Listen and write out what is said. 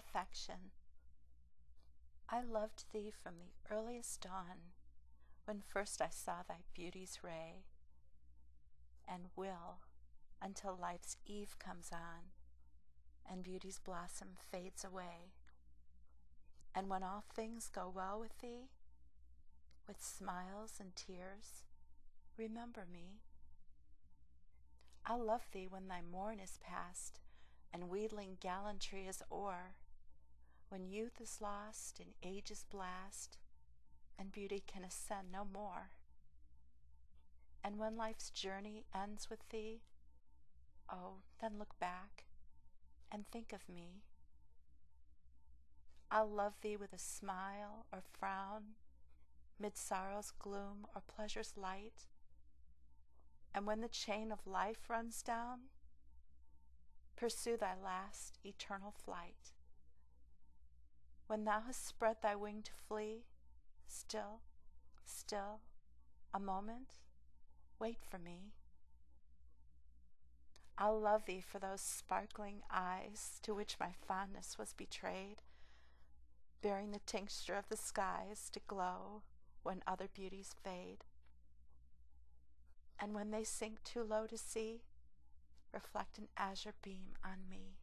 affection. I loved thee from the earliest dawn, when first I saw thy beauty's ray, and will, until life's eve comes on, and beauty's blossom fades away. And when all things go well with thee, with smiles and tears, remember me. I'll love thee when thy morn is past, and wheedling gallantry is o'er, when youth is lost in age's blast, and beauty can ascend no more. And when life's journey ends with thee, oh, then look back and think of me. I'll love thee with a smile or frown, mid sorrow's gloom or pleasure's light. And when the chain of life runs down, pursue thy last eternal flight. When thou hast spread thy wing to flee, still, a moment, wait for me. I'll love thee for those sparkling eyes to which my fondness was betrayed, bearing the tincture of the skies to glow when other beauties fade. And when they sink too low to see, reflect an azure beam on me.